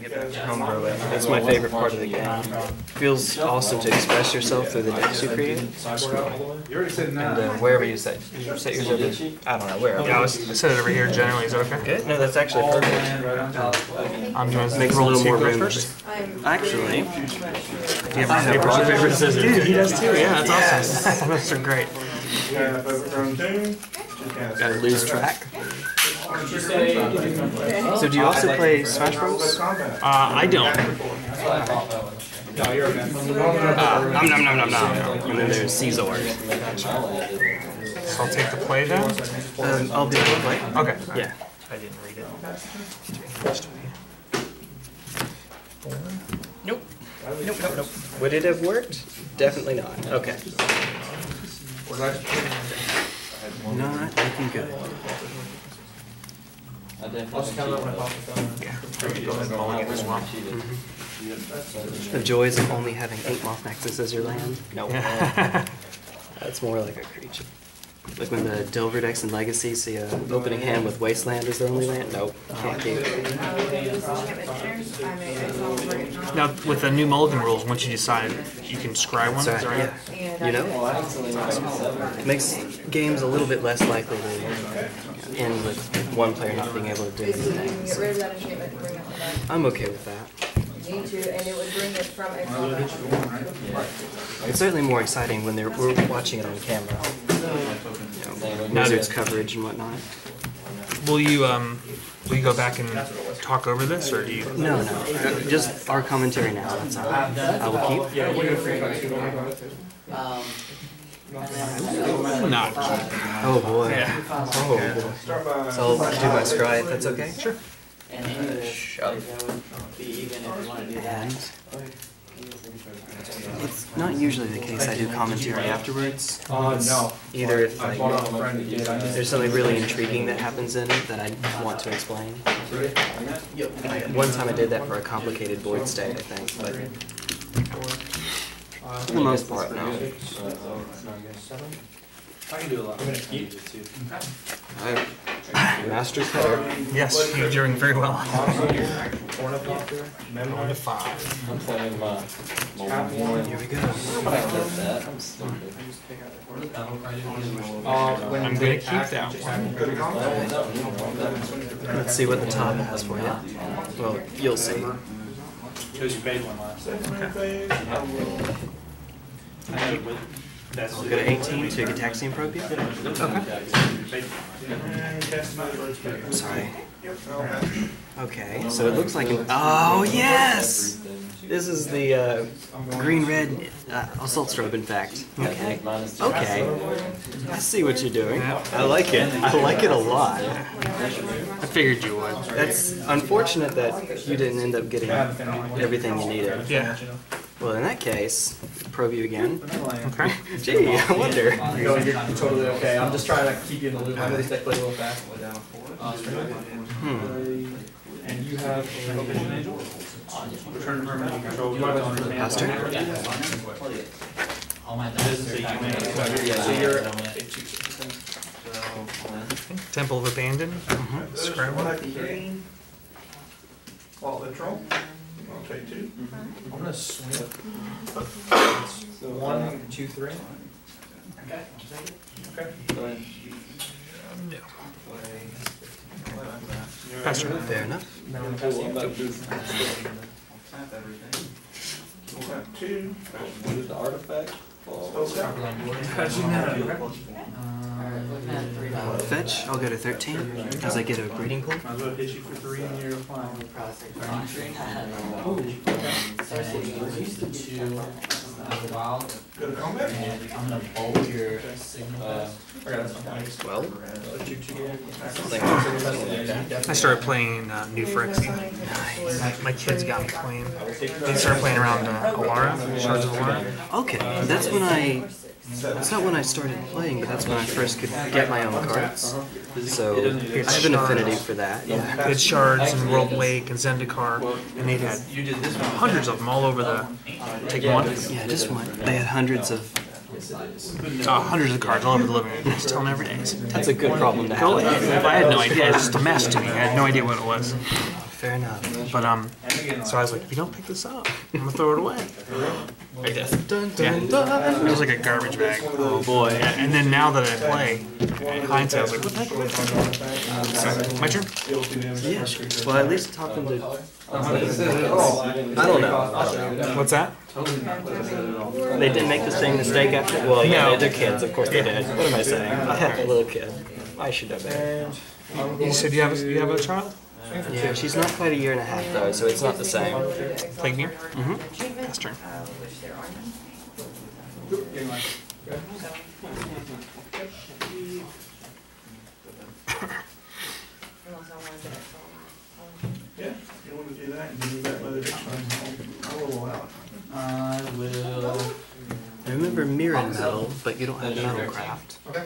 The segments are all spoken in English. gonna get that combo. That's my favorite part of the game. Feels awesome to express yourself through the decks you create. And wherever you set yours over. I don't know where. Yeah, I set it over here. Generally, is that okay? Good. No, that's actually perfect. I'm trying to make a little more room. Actually, do you have paper, rock, paper, scissors? Dude, he does too. Yeah, that's awesome. Those are great. Gotta lose track. So do you also play Smash Bros? I don't. No. And then there's Caesar. So I'll take the play then? I'll do the play. Okay. Yeah. I didn't read it. Nope. Would it have worked? Definitely not. Okay. Not looking good. The joys of only having Inkmoth Nexus as your land. Nope. That's more like a creature. Like when the Dover decks in Legacy see an opening hand with Wasteland as their only land? Nope. Can't keep it. Now, with the new Mulligan rules, once you decide you can scry one, right? Yeah. You know? It makes games a little bit less likely to end with one player not being able to do anything. So I'm okay with that. And it would bring it from it's certainly more exciting when we're watching it on camera. You know, wizards coverage and whatnot. Will you go back and talk over this, or do you? No. Just our commentary now. That's all. I will keep. Not. Oh boy. Yeah. Oh boy. So I'll do my scry if that's okay. Sure. It's not usually the case I do commentary afterwards. Either if like, there's something really intriguing that happens in it that I want to explain. One time I did that for a complicated void state, I think. But for the most part, no. I can do a lot. I'm going to eat it too. Master cutter. Yes, you're doing very well. One to five. I'm playing my one. Here we go. I'm going to keep that one. Let's see what the top has for you. Well, you'll see. Because you made one last time. Okay. I'll go to 18 to Gitaxian Probe. Okay. I'm sorry. Okay, so it looks like an... Oh, yes! This is the green-red Assault Strobe, in fact. Okay. I see what you're doing. I like it. I like it a lot. I figured you would. That's unfortunate that you didn't end up getting everything you needed. Yeah. Well, in that case, probe you again. Okay. Gee, I wonder. You're totally okay. I'm just trying to keep you in the loop. I know these decks play a little fast. And you have an angel. Return to permanent control. Pastor. Temple of Abandon. Scramble. All the troll. I'll take two. I'm going to swing it. So one, two, three. Okay. Okay. No. Pastor. Fair enough. Two. Move the artifact. Fetch, I'll go to 13 as I get a breeding pool. I started playing New Phyrexia. Nice. My kids got me playing. They started playing around Alara, Shards of Alara. Okay, that's when That's not when I started playing, but that's when I first could get my own cards. So I have an affinity for that. Yeah. It's Shards and World Wake and Zendikar, and they've had hundreds of them all over the... Take one? Yeah, just one. They had hundreds of cards all over the living room. I just tell them every day. That's a good problem to have. I had no idea. It was just a mess to me. I had no idea what it was. Fair enough. But so I was like, if you don't pick this up, I'm gonna throw it away. I guess. It was like a garbage bag. Oh boy. Yeah, and then now that I play, in hindsight, I was like, what the heck? So, my turn? Yeah. Well, at least talk them to. I don't know. What's that? They didn't make the same mistake after. Well, yeah, no. They're kids, of course they did. What am I saying? I have a little kid. I should have been. You said you have a child? Yeah, she's not quite a year and a half though, so it's not the same. Plague Mire? Mm-hmm. Last turn. Yeah, if you want to do that, you can do that by the time. I will allow it. I will. I remember Mirran Mettle, but you don't have Metal Craft. Okay.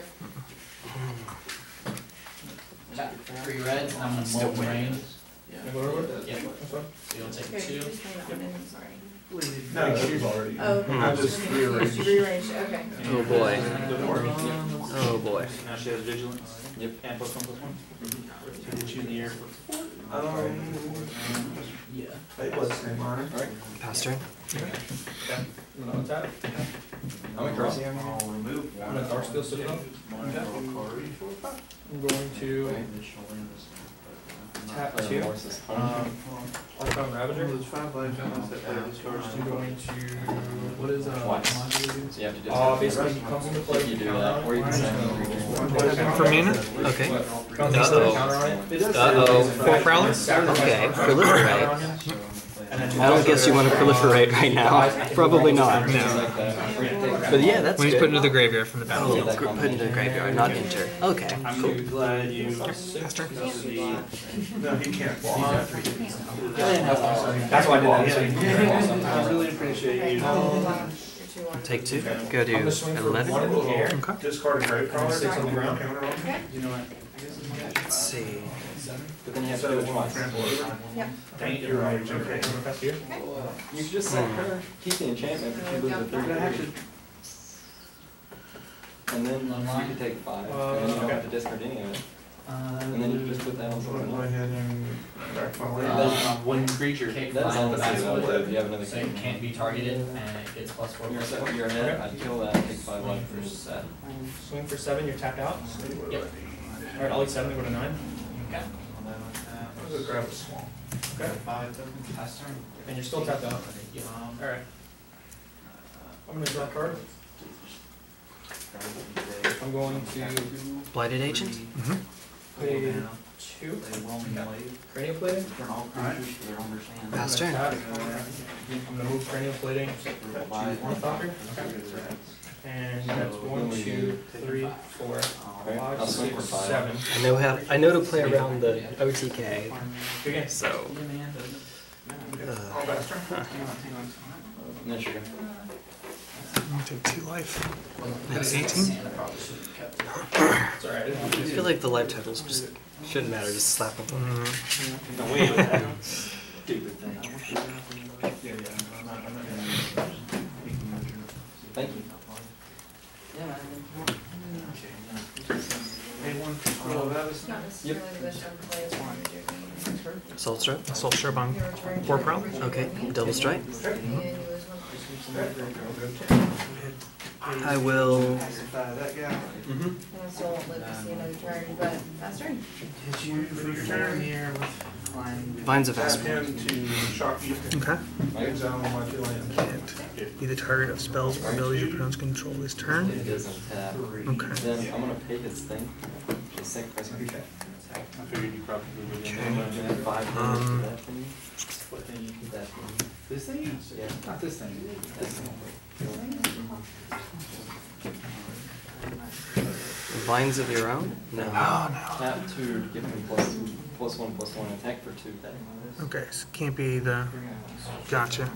Three reds, and I'm going to still win. Yeah. So you'll take two. No, she's already. Oh, I just rearranged. Okay. Oh boy. Oh boy. Now she has vigilance. Yep. And +1/+1. So get you in the air. Yeah. It was the same honor. All right. Pass turn. Okay. I'm gonna remove one. Dark still sitting up. I'm going to tap two. Archon Ravager. I'm going to. What is twice? So you have to do. Basically, you come into play. You do that, or you can send. For Mina. Okay. Core Prowler. Okay. Proliferate. I don't guess you want to proliferate right now. Probably not. No. But yeah, that's good. When he's put into the graveyard from the battlefield. Oh, put into the graveyard, not enter. Okay, I'm cool. Glad you... Master? No, he can't walk. That's why I did that. I really appreciate you. Take two. Go to 11. Okay. Discard a graveyard. 6 on the ground. Let's see. But then you have to do it twice. Yep. Thank you. Right. Okay. You just said her. Keep the enchantment, but she loses the 3. And then you can take 5, and you don't have to discard any of it. And then you just put that on something else. One creature can't be targeted. You have another creature. Can't be targeted, and it gets +4. You're ahead. I'd kill that, take 5 life for 7. Swing for 7, you're tapped out? Yep. Alright, I'll eat 7 to go to 9. Okay. I'm going to grab a small. Okay. 5, last turn. And you're still tapped out? Yeah. Alright. I'm going to draw a card. I'm going to Blighted Agent. Play 2. Cranial Plating. Pass turn. I'm going to move Cranial Plating to Ornithopter. And that's 1, 2, 3, 4, 5, 6, 7. I know to play around the OTK. Okay. So. No sugar. I'm going to take 2 life. That's 18. I feel like the life titles just shouldn't matter. Just slap them. Thank you. Assault Strobe. Assault Strobe on Core Prowler. Okay, double strike. I will. Vines of Vastwood. Okay. Be the target of spells or abilities your opponents control this turn. Okay. Then I'm gonna pay this thing. I figured you probably would have 5 minutes for that thing. What thing you could that thing? This thing? Yeah. Not this thing. This thing. Vines of your own? No. Oh, no. Tap 2, give me +1/+1 attack for 2. Okay, so can't be the... Gotcha.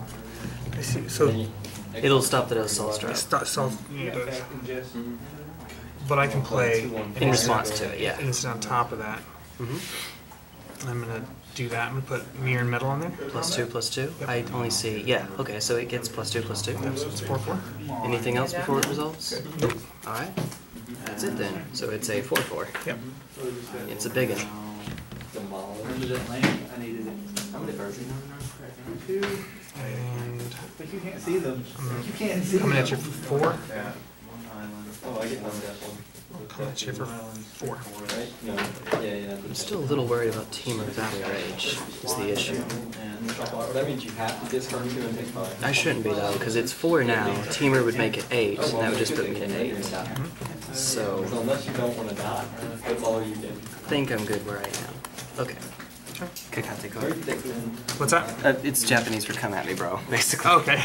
I see. So... It'll stop the Assault Strobe. But I can play in response to it, yeah. And it's on top of that. Mm-hmm. I'm going to do that. I'm going to put Mirran Mettle on there. +2/+2. Yep. I only see, yeah, okay, so it gets +2/+2. Yep, so it's 4/4. Anything else before it resolves? Nope. All right. That's it then. So it's a 4/4. Yep. It's a big one. I needed it. And but you can't see them. You can't see them. Coming at you for 4. Yeah. Oh, I get one death. Coming at you for 4. Right? No. Yeah. I'm still a little worried about Temur Battle Rage is the issue. That means you have to discard 2 and take 5. I shouldn't be though, because it's 4 now. Temur would make it 8, and that would just put me at 8. So unless you don't want to die, that's all you get. I think I'm good where I am. Okay. Kakate card. What's that? It's Japanese for come at me, bro, basically. Okay.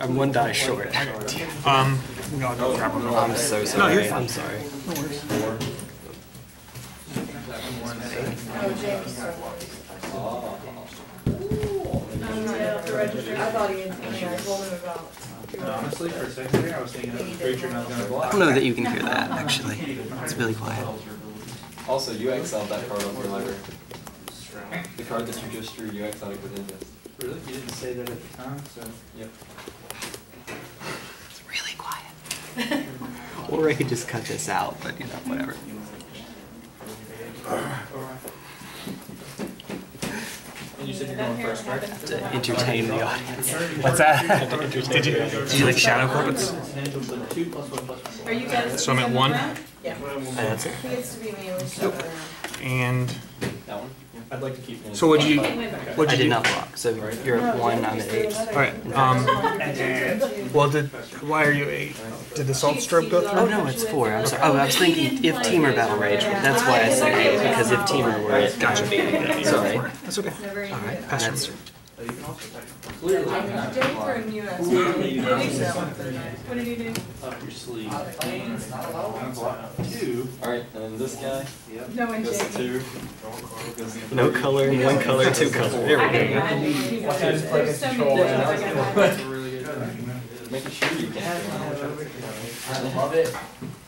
I'm 1 die short. No, don't grab him. I'm so sorry. No, you're fine. I'm sorry. No worries. 4. Oh, I thought he had about. Honestly, for a second there, I was thinking of a creature and I was going to block. I don't know that you can hear that, actually. It's really quiet. Also, you exiled that card on your library. The card that you just drew, you exiled it within this. Really? You didn't say that at the time, so... Yep. It's really quiet. Or I could just cut this out, but, you know, whatever. You said you're going first, right? To entertain the audience. What's that? Did you like shadow cards? Are you guys? So I'm at 1. Yeah. That's it. Nope. And that one. I'd like to keep. So would you? What did you not block? So you're at 1. I'm at 8. All right. Well, why are you 8? Did the Assault Strobe go through? Oh no, it's 4. I'm sorry. Oh, I was thinking if Temur Battle Rage. That's why I said 8, because if Temur were it. Gotcha. Sorry. That's okay. All right. Pass. What did you do? Up your sleeve. Alright, and this guy. No one goes. No color, 1 color, 2 color. There we go. Make sure you can. I love it.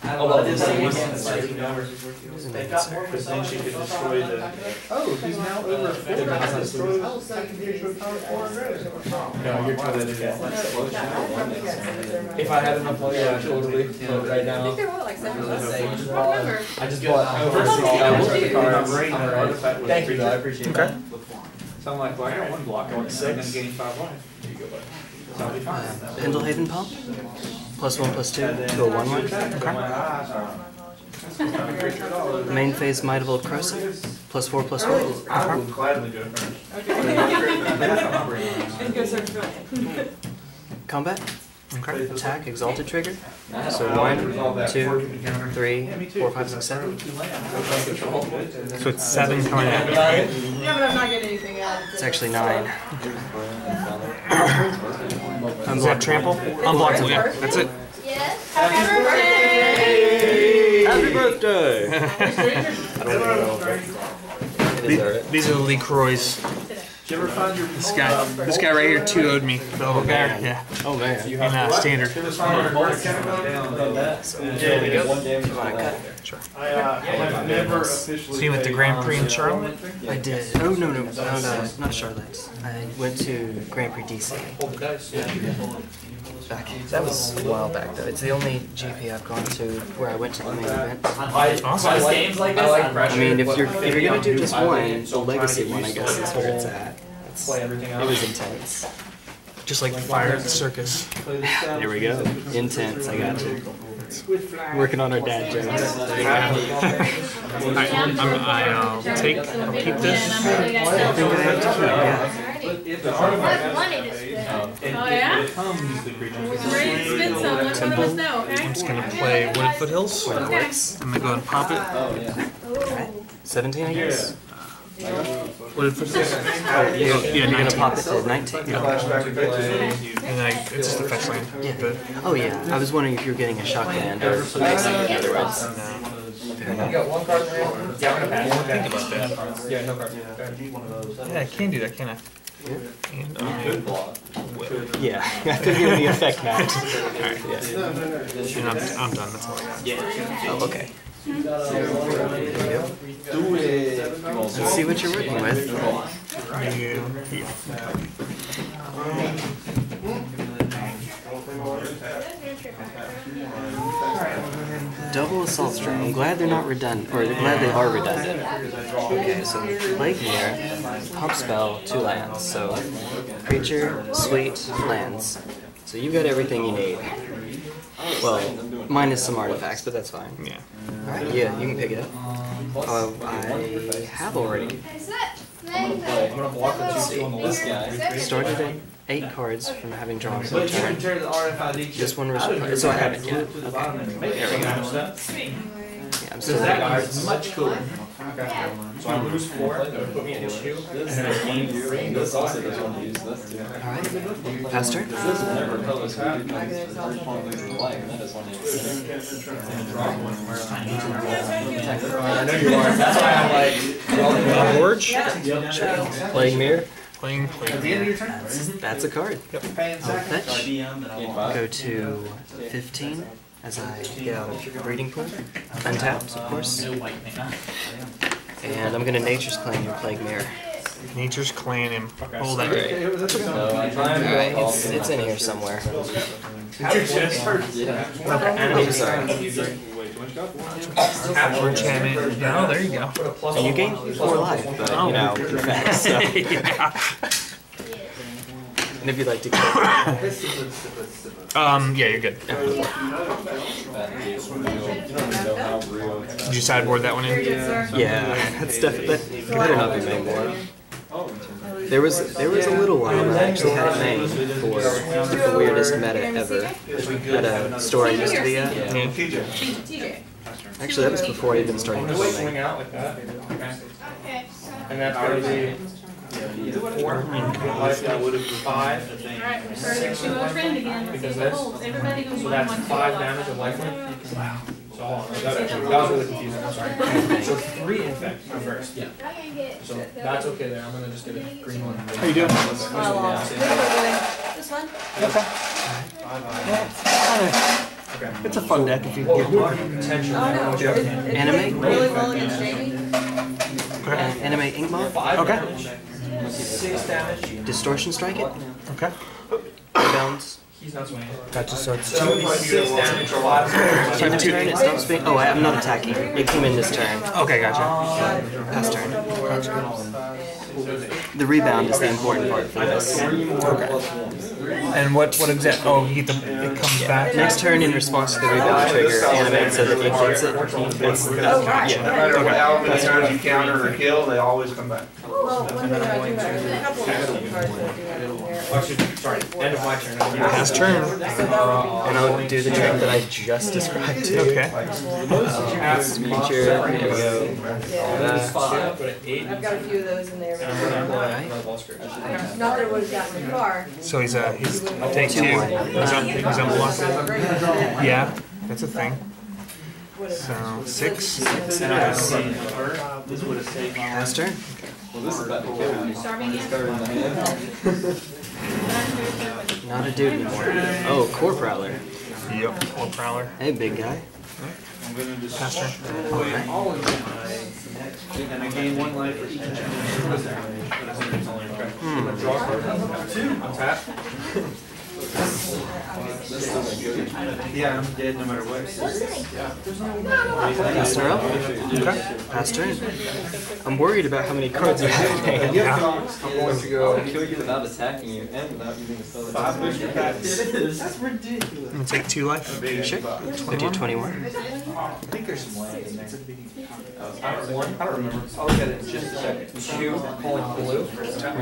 Oh, well, this is they got more presumption to destroy the. Oh, he's now over 4. No, you're trying to do that. If I had enough money, I totally right now. I think there were like 7 bucks. I just bought over 60 cards. Thank you, though. I appreciate that. So I'm like, well, I got 1 block. I want 6. I'm getting 5 life. There you go, bud. Pendelhaven pump? +1/+2 to a 1/1. Okay. Main phase Might of Old Krosa. +4/+4. I would gladly do it first. Combat. Okay. Attack, exalted trigger. So 1, 2, 3, 4, 5, 6, 7. So it's 7 coming out. Yeah, but I'm not getting anything out. It's actually 9. Unblock trample. Unblockable, yeah. That's it. Yes. Happy birthday! Happy birthday! These are the LeCroix. Did you ever find your this guy right here 2-0'd me. The whole guy. Yeah. Oh man. And standard. There we go. Sure. I've never officially. So you went to Grand Prix in Charlotte? I did. Oh no, not Charlotte. I went to Grand Prix DC. Back. That was a while back though. It's the only GP I've gone to where I went to the main event. Awesome. I mean, if you're gonna do just one, the legacy one I guess is where it's at. Play everything out. It was intense. Just like fire at the circus. There we go. Intense, I got you. Working on our dad jokes. I'll keep this. I think I have to keep it, yeah. Oh, yeah? Ready to spin some, let one of us know, okay? I'm just going to play Wooded Foothills. Okay. I'm going to go ahead and pop it. Oh, yeah. 17, I guess? What if it's you're going to pop it to 19. Yeah. And then it's just a fetch land. Yeah. But oh, yeah. I was wondering if you were getting a shock land or another one. You got 1 card there? Yeah, I'm going to pass. Think about that. Yeah, no card. Yeah, I can do that, can I? And yeah, I think you're the effect match. Alright, yeah. And I'm done, that's all I got. Yeah. Oh, okay. Do it. Let's see what you're working with. Double Assault Strobe. I'm glad they're not redundant, or glad they are redundant. Okay, so Plague Mire, pump spell, 2 lands. So creature, sweet, lands. So you've got everything you need. Well, minus some artifacts, but that's fine. Yeah. Alright, yeah, you can pick it up. Oh, I have already. Let's see. Started at 8 cards from having drawn for the turn. This one was required, so I haven't yet. Okay. There we go. Yeah, I'm still at cards. Much cooler. So I lose 4, put me at 2. Alright, pass turn. Gorge? Plague Mire? Playing, at the end of your turn? That's a card. Yep. I'll fetch. Go to 15 as I get out of Breeding Pool. Untapped, of course. And I'm going to Nature's Claim your Plague Mire. Nature's Claim him. Hold that. It's in here somewhere. I'm sorry. After enchantment. Oh, there you go. And you gain 4 life, but you know, facts, so. And if you'd like to kill yeah, you're good. Did you sideboard that one in? Yeah, that's definitely, that could not be made more. There was a little while that I actually had it made for the weirdest meta ever at a store I used to be at. Yeah. Actually, that was before I even started filming. And that's going to be 4. I would have 5. Alright, we're starting to a trend again. Let's see if it holds. Everybody goes 1-1. That's 5 damage of lifelink. Wow. That was really confusing, I'm sorry. So 3 infect first. Yeah. So that's okay there. I'm going to just get a green one. How you doing? This one? Okay. Yeah. It's a fun deck if you can get one. Oh, no. Animate? Really well against Jamie. Animate Inkmoth. Okay. 6 damage. Distortion Strike it. Okay. Rebounds. He's not swinging. Gotcha, so it's 2d6 damage or less. Oh, I'm not attacking. It came in this turn. Okay, gotcha. Pass turn. Gotcha. The rebound is the important part for this. Okay. And what exactly? Oh, it comes back? Next turn, in response to the rebound trigger, animate so that he gets it. Yeah. No matter what turn you counter or kill, they always come back. Sorry, end of my turn. Last turn. And I'll do the trick that I just described to you. Okay. Creature, there we go. I've got a few of those in there. Alright. Not that it would have gotten far. So he's take 2. He's unblocked. Yeah, that's a thing. So 6. Last turn. Well, this is about to not a dude anymore. Oh, Core Prowler. Yep, Core Prowler. Hey, big guy. Pastor. And I gain 1 life for each enchantment. Yeah, I'm dead no matter what. Glistener Elf. Pass turn. I'm worried about how many cards you have. I'm going to go kill you without attacking you and without using a spell. That's ridiculous. I'm going to take 2 life. Sure. I do 21. I think there's some land in there. I don't remember. I'll look at it in just a second. 2, calling blue. There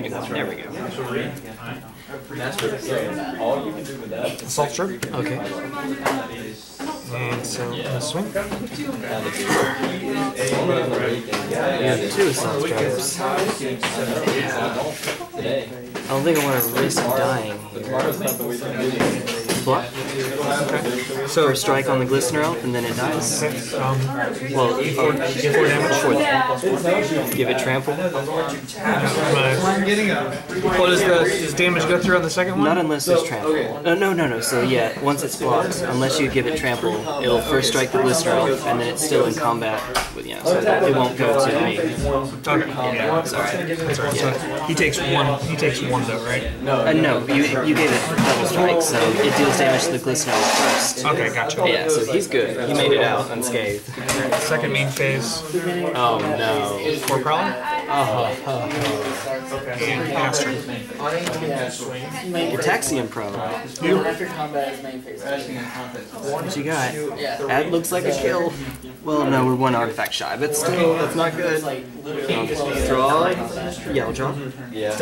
we go. All you can do with that is Assault Strobe. Okay. And so, I'm gonna swing. Yeah, 2 Assault Strobes. I don't think I want to risk dying here. Block. Okay. So, strike on the Glistener Elf and then it dies. Well, E4 damage for that. Give it trample. Well, does damage go through on the second one? Not unless there's trample. No. So, yeah, once it's blocked, unless you give it trample, it'll first strike the Glistener Elf and then it's still in combat with, you know, so it won't go to me. Okay. Yeah, it's alright. Yeah. He takes 1, though, right? No, you gave it double strike, so it deals deals damage to the Glistener first. Okay, gotcha. Yeah, so he's good. He made it out unscathed. Second main phase. Oh no. Core Prowler? Okay. And Astro. Gitaxian Probe. You. What you got? That looks like a kill. Well, no, we're one artifact shy, but still, that's not good. Draw. Yeah, I'll draw. Yeah.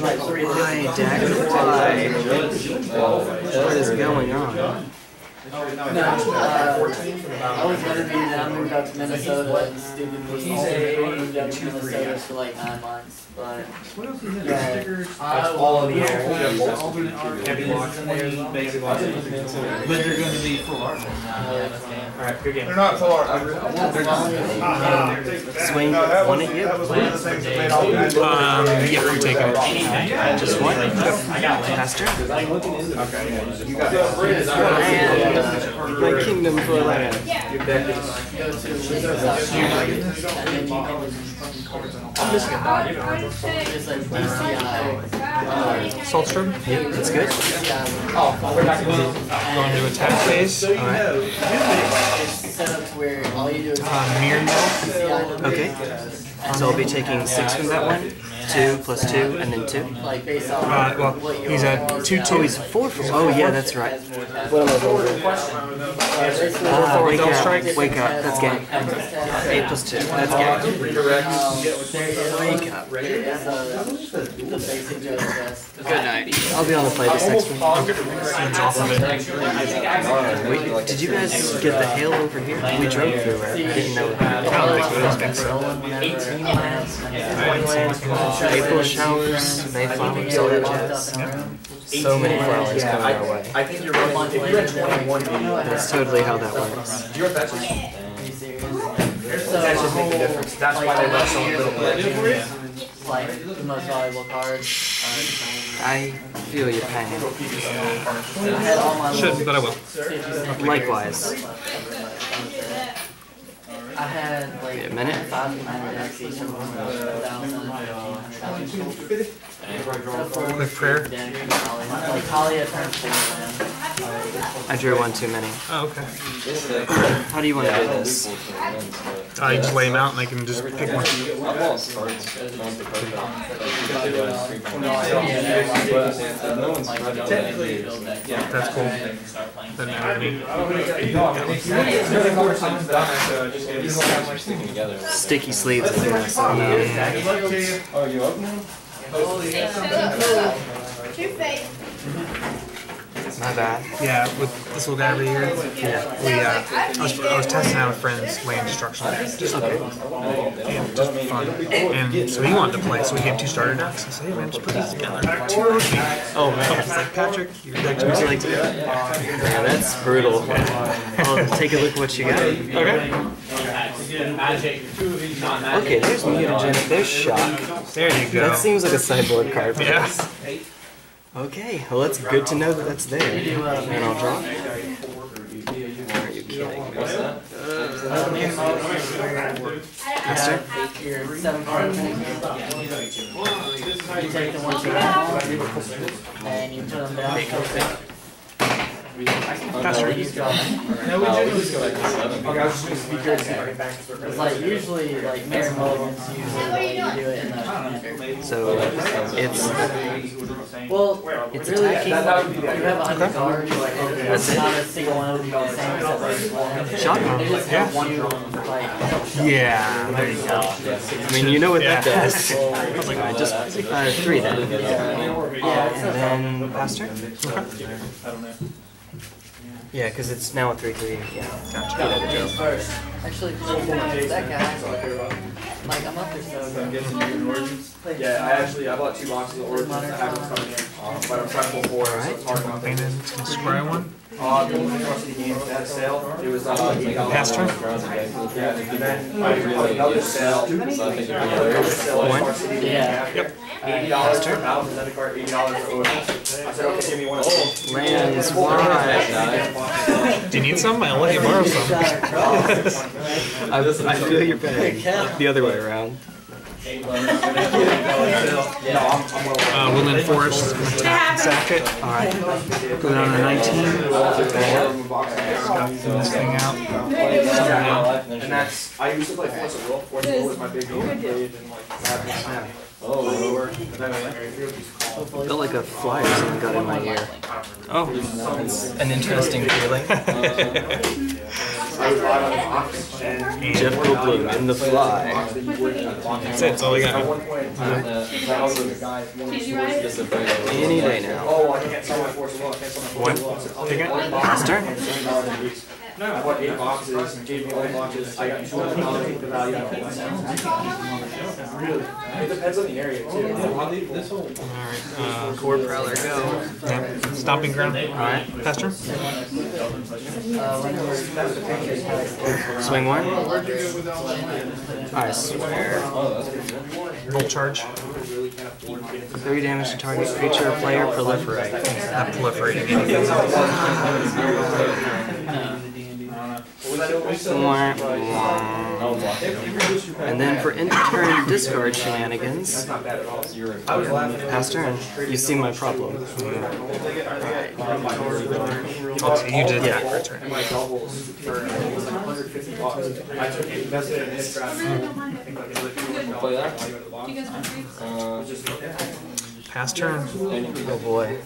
Why, Dax? Why? What is going on? No, I was gonna be down, moved out to Minnesota, and stupidly moved out to Minnesota for like 9 months, but all of the air. But they're going to be full art. Alright, good game. They're not full art. Swing one at you. Yeah, we take it. Just one? I got faster. Okay. You got my kingdom for a land. Assault Strobe? Yeah, that's good. Oh, we're back going to attack phase. Mirran Mettle. Okay. So I'll be taking 6 from that one. 2 plus 2 and then 2. Well, he's at 2/2. Oh, he's 4/4. Oh yeah, that's right. Wake up! Wake up! That's game. 8 plus 2. That's game. Wake up! Good night. I'll be on the play this next one. Wait, did you guys get the hail over here? We drove through it. Didn't know. I don't think so. 18 miles. April showers, May flowers, all that jazz. So many flowers coming our way. I think you're running on 21. That's totally how that works. Do you know that's just making a difference? That's why they love so little bit. Like the most valuable card. I feel your pain. Shouldn't, but I will. Likewise. I had like a minute. 5 minutes each of them. Quick prayer. I drew one too many. Oh, okay. How do you want to do this? I just lay them out and I can just pick one. That's cool. That sticky sleeves. Oh, you up now? My bad. Yeah, with this little guy over here. Yeah. I was testing out with friends land destruction. Just okay. And just fun. And so he wanted to play, so we gave 2 starter decks. I said, hey man, just put these together. 2 rookie. Oh man. It's like, Patrick, your deck to be like, yeah, that's brutal. I'll take a look at what you got. Okay. Okay, there's Mutagenic, there's Shock. There you go. That seems like a sideboard card for us. Yeah. Okay, well that's good to know that that's there. And I'll draw. Are you kidding me? So it's attacking. That's it. Shock. Yeah. There you go. I mean, you know what that does. I just 3 then. And then Pastor. I don't know. Yeah, because it's now a 3/3. Yeah. Gotcha. Actually, that guy, like a month or so ago. Yeah, I bought 2 boxes of Origins. I haven't started yet, but I'm trying to pull 4. It's hard enough. Scry one. The most of the games that sale, it was Pastor. Another sale. One. Yeah. Yep. $80 for Alpha Zendikar, $80 for Otis. I said, okay, give me one of those. Lands, why? Do you need some? I'll let you borrow some. I feel your pain. The other way around. Woodland Forest. Sack it. Alright. Go down to 19. Scout this thing out. And that's. I used to play Force of Will. Force of Will was my big game. I played in like Savage. Oh, felt like a fly or something got in my ear. Oh. That's an interesting feeling. Jeff Goldblum in The Fly. That's it, that's all we got. Any day now. Oh, I can't sell my Force of Will. What? Take it? Master? No, I bought 8 boxes, gave me 1 box. I got 200 the value of it. Really? It depends on the area, too. Alright, Core Prowler, go. Yeah. Stomping Ground. Alright, Pastor. Swing one. I swear. Bull Charge. 3 damage to target creature or player, proliferate. Not proliferating anything else. And then for end-turn discard shenanigans, pass turn. You see my problem. You did that for turn. Pass turn. Oh boy.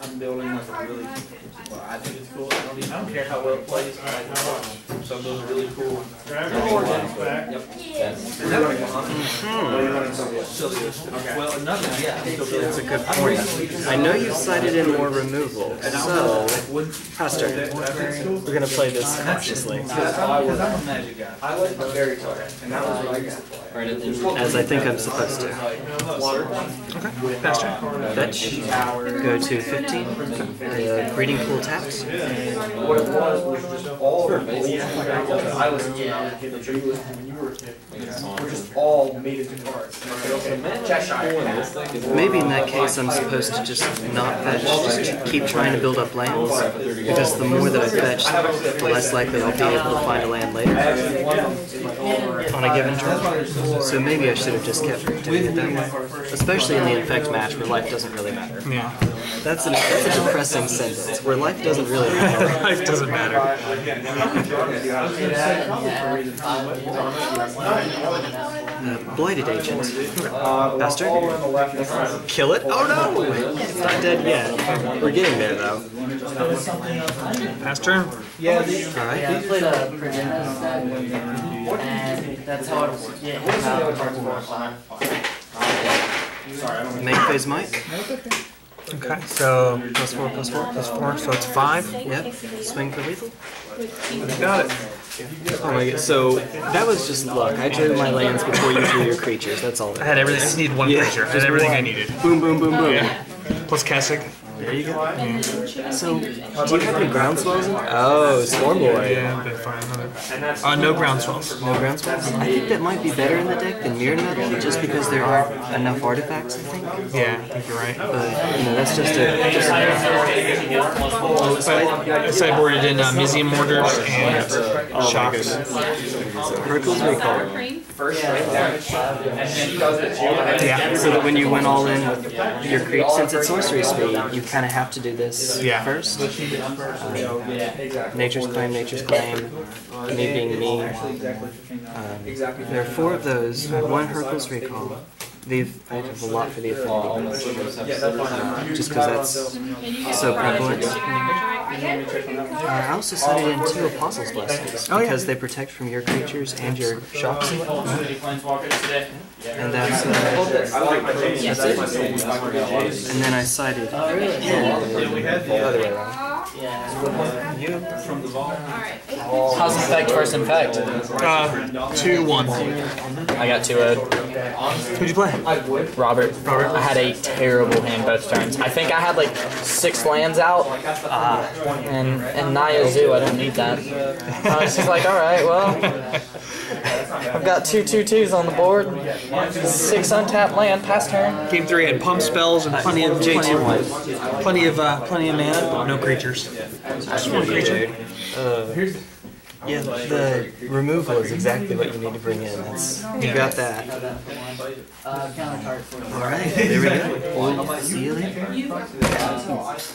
I'm building like a really, well, I think it's cool. I don't care how well it plays. Some of those are really cool. Well, another, yeah. That's a good point. I know you've cited in more removal, so Pastor, we're gonna play this consciously. I'm a magic guy. I like the very target, and that was what I got. As I think I'm supposed to. Okay, Pastor. Fetch. Go to 50. Breeding Pool taps. What it was just all of I was a kid, when you were a kid. We're just all made into cards. Maybe in that case I'm supposed to just not fetch, just keep trying to build up lands. Because the more that I fetch, the less likely I'll be able to find a land later. On a given turn. So maybe I should have just kept doing it that way. Especially in the infect match where life doesn't really matter. Yeah. That's a depressing sentence, where life doesn't really matter. Life doesn't matter. Blighted Agent. Pastor? Kill it? Oh no! It's not dead yet. We're getting there though. Pastor? Yeah, alright. That's how it works. Yeah. Main phase Mike? Okay, so +4/+4/+4, so it's 5. Yep. Swing for lethal. Got it. Oh my god, so that was just luck. I drew my lands before you drew your creatures, that's all. I had everything, I just needed one creature. I had everything I needed. Boom, boom, boom, boom. Yeah. Plus Kasich. There you go. Mm. So, do you have any groundswells? Oh, Stormboy. Yeah, they're fine. No groundswells. No groundswells? I think that might be better in the deck than Mirran Mettle, just because there aren't enough artifacts, I think. Yeah, I think you're right. But, you know, that's just a... I boarded in Mizzium Mortars and Shocks. Hurkyl's Recall. Yeah, so that when you went all in with your creature, since it's sorcery speed, you kind of have to do this first. Nature's Claim, Nature's Claim, me being me. There are 4 of those. I have 1 Hurkyl's Recall. I have a lot for the affinity, just because that's so prevalent. I also cited in 2 Apostles' Blessings, because they protect from your creatures and your shocks. And that's it. And then I cited the other way around. Yeah. From the ball. How's effect versus infect? 2-1. I got 2-0. Who'd you play? Robert. Robert. I had a terrible hand both turns. I think I had like 6 lands out. And Naya Zoo, I don't need that. I was just like, alright, well. I've got 2/2/2s on the board. 6 untapped land, pass turn. Game 3 had pump spells and plenty of J2. Plenty of mana, but no creatures. Just one creature. Yeah, the removal is exactly what you need to bring in. That's, you got that. All right, there we go. See you later.